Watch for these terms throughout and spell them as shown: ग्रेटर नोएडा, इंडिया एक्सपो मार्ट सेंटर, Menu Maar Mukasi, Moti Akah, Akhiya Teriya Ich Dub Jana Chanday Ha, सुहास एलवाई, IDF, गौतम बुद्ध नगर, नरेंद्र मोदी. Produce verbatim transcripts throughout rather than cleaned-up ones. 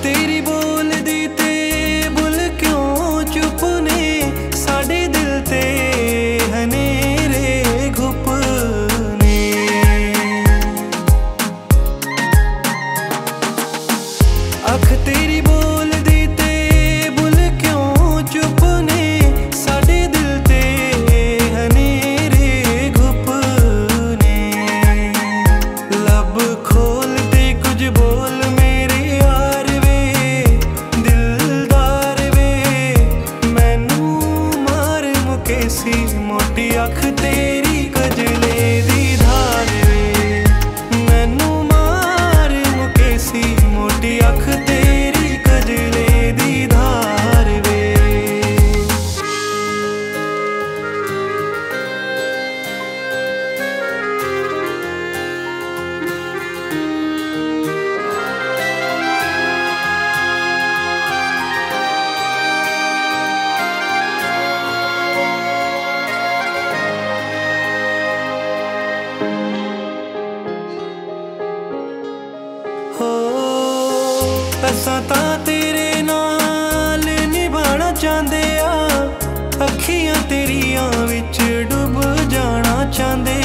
तेरी बोल दी ते बुल क्यों चुप ने साडे दिल ते हनेरे घुपने। अख तेरी बोल दी ते बुल क्यों चुप ने साडे दिल ते हनेरे घुपने। लब खोल ते कुछ बोल मोटी अख तेरी कजले दी धार वे मैनू मार मुके सी। मोटी अख तेरी कजले दी धार वे। असां तां तेरे नाल निभाना चाहते आ, अखियां तेरियां विच डुब जाना चाहते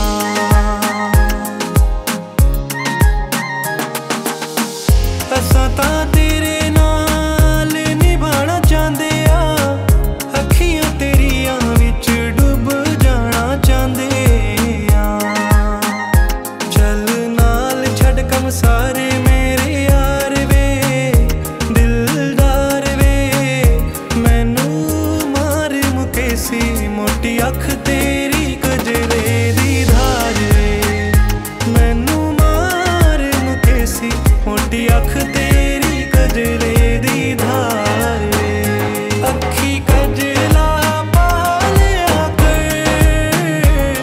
आ। असां तां तेरे नाल निभाना चाहते आ, अखियां तेरियां विच डुब जाना चाहते आ। चल नाल छड़ कम सारे मेरे मोटी अख तेरी कजले दी धार वे मैनू मार मुके सी। मोटी अख तेरी कजले दी धार वे। अखी कजला पा लिया कर,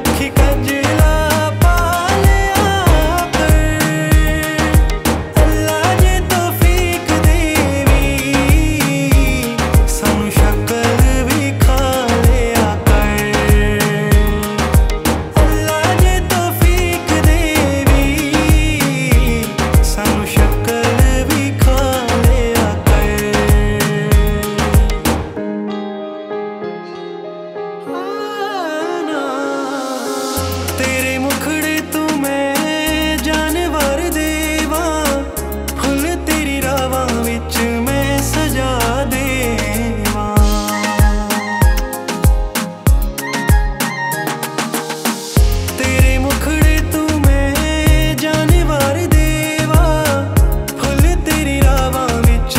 अखी कजला पा लिया कर, अल्लाह जे तौफीक देवी सानू शक्ल अख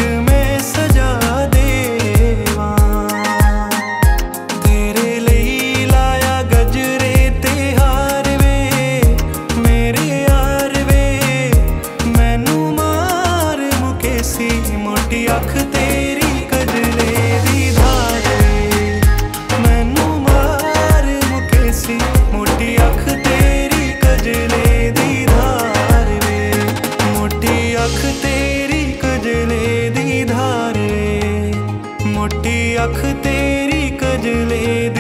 तेरी कजले दी धार वे मैनू मार मुके सी। मोटी अख तेरी कजले दी धार वे। मोटी अख तेरी कजले दी धार वे। मोटी अख तेरी कजले।